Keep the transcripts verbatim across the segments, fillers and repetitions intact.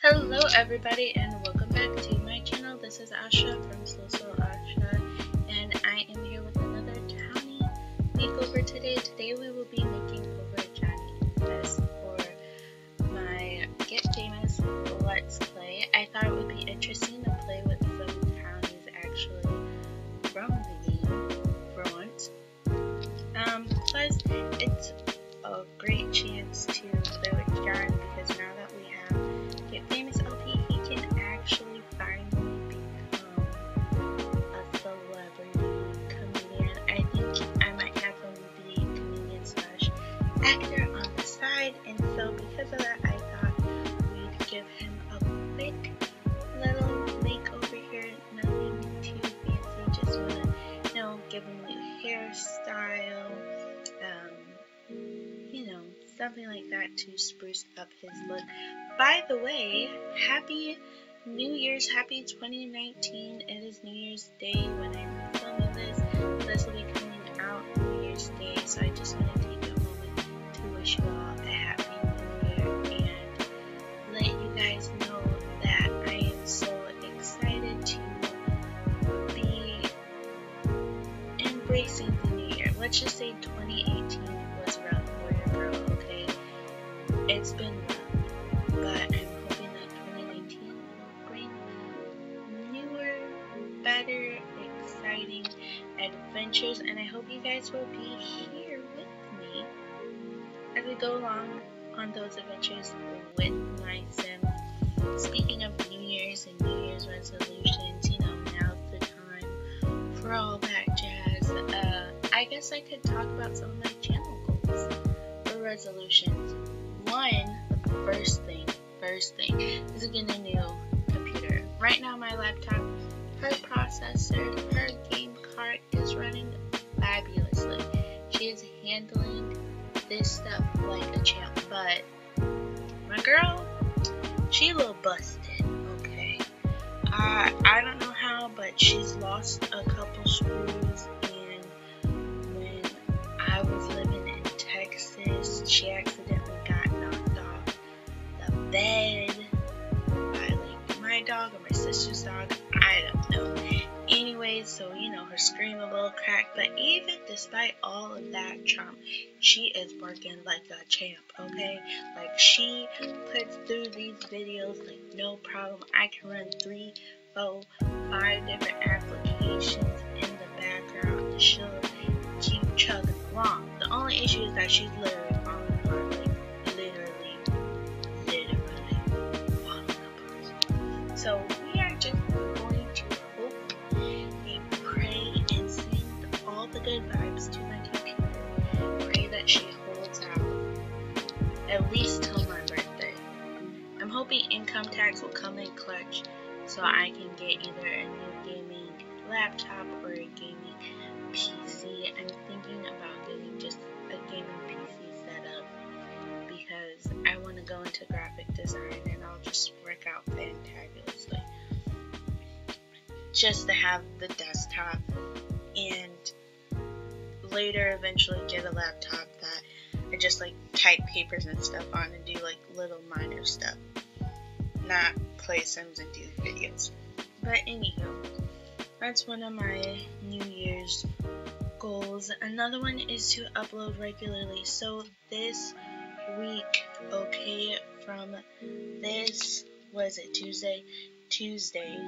Hello everybody and welcome back to my channel. This is Asha from SulSul Asha and I am here with another Townie makeover today. Today we will be making over Johnny Invest for my Get Famous Let's Play. I thought it would be interesting to play with some Townies actually from the game for once. Um, plus it's a great chance to play with Johnny because now that we have Famous L P, he can actually finally become a celebrity comedian. I think I might have him be a comedian slash actor on the side, and so because of that, I thought we'd give him a quick little makeover here. Nothing too fancy, just wanna, you know, give him a new hairstyle, um, you know, something like that to spruce up his look. By the way, happy New Year's, happy twenty nineteen. It is New Year's Day when I'm filming this. This will be coming out New Year's Day, so I just want to take a moment to wish you all a happy New Year and let you guys know that I am so excited to be embracing the New Year. Let's just say twenty eighteen was rough for your girl, okay? It's been rough. But I'm hoping that twenty nineteen will bring newer, better, exciting adventures, and I hope you guys will be here with me as we go along on those adventures with my Sims. Speaking of New Year's and New Year's resolutions, you know, now's the time for all that jazz. Uh, I guess I could talk about some of my channel goals or resolutions. One. First thing, first thing is getting a new computer. Right now my laptop, her processor, her game card is running fabulously. She is handling this stuff like a champ, but my girl, she a little busted, okay? Uh, I don't know how, but she's lost a couple screws, and when I was living in Texas, she accidentally got knocked off bed by like my dog or my sister's dog, I don't know. Anyways, so you know, her scream a little crack, but even despite all of that trauma, she is working like a champ, okay? Like she puts through these videos like no problem. I can run three, four, five different applications in the background and she'll keep chugging along. The only issue is that she's literally on the floor, like literally. So we are just going to hope and pray and send all the good vibes to my computer. Pray that she holds out at least till my birthday. I'm hoping income tax will come in clutch so I can get either a new gaming laptop or a gaming P C. I'm thinking about getting just a gaming P C set up because I want to go into graphic design and I'll just work out fantabulously. Just to have the desktop and later eventually get a laptop that I just like type papers and stuff on and do like little minor stuff. Not play Sims and do videos. But anywho, that's one of my New Year's goals. Another one is to upload regularly. So this week, okay, from this, was it Tuesday? Tuesday,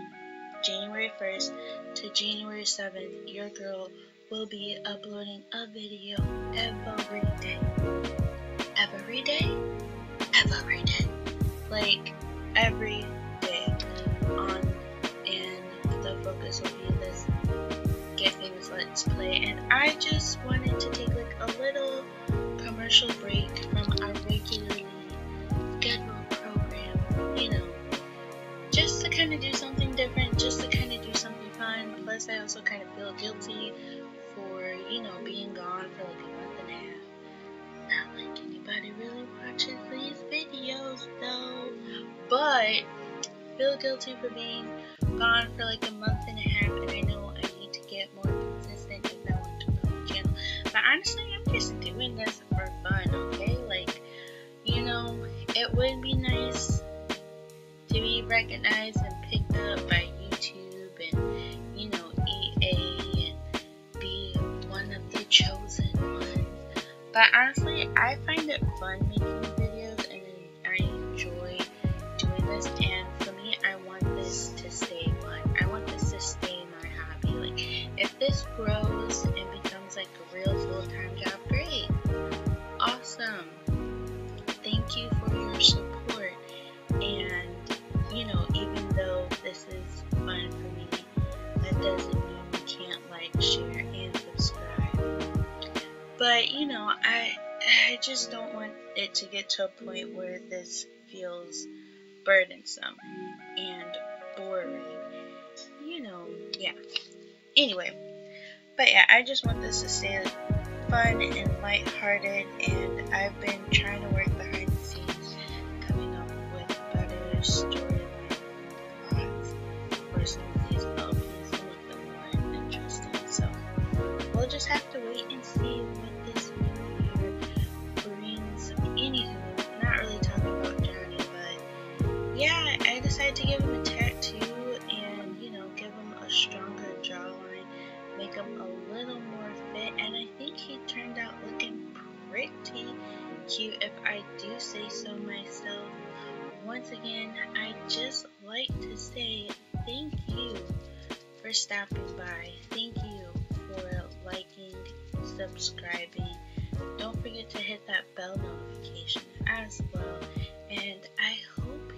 January first to January seventh, your girl will be uploading a video every day. Every day? Every day. Like, every day. On, and the focus will be this Get Famous Let's Play, and I just wanted to take like a little commercial break from our regularly scheduled program, you know, just to kind of do something different, just to kind of do something fun. Plus I also kind of feel guilty for, you know, being gone for like a month and a half. Not like anybody really watches these videos though, but feel guilty for being gone for like a month and a half, and I know I need to get more consistent if I want to build the channel. But honestly, I'm just doing this for fun, okay? Like, you know, it would be nice recognized and picked up by YouTube and, you know, E A, and be one of the chosen ones. But honestly, I find it fun making videos and I enjoy doing this, and for me, I want this to stay fun. I want this to stay my hobby. Like, if this grows and becomes like a real full-time job, great. Awesome. Thank you for your support. And, you know, even though this is fun for me, that doesn't mean you can't like, share, and subscribe. But, you know, I, I just don't want it to get to a point where this feels burdensome and boring. You know, yeah. Anyway, but yeah, I just want this to stay fun and lighthearted, and I've been trying to work behind the scenes, coming up with better storylines and plots for some of these L Ps to make them more interesting. So we'll just have to wait and see what this new year brings. Anywho, I'm not really talking about Johnny, but yeah, I decided to give him a tattoo and, you know, give him a stronger jawline, make him a little more fit, and I think he turned out looking pretty cute, if I do say so myself. Once again, I just like to say thank you for stopping by. Thank you for liking, subscribing. Don't forget to hit that bell notification as well, and I hope